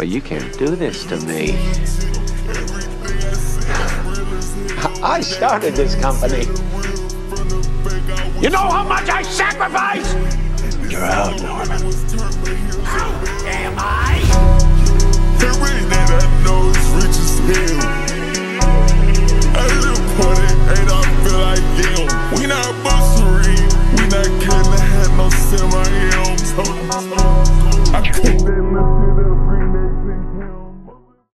But you can't do this to me. I started this company. You know how much I sacrificed? You're out, Norman. How am I?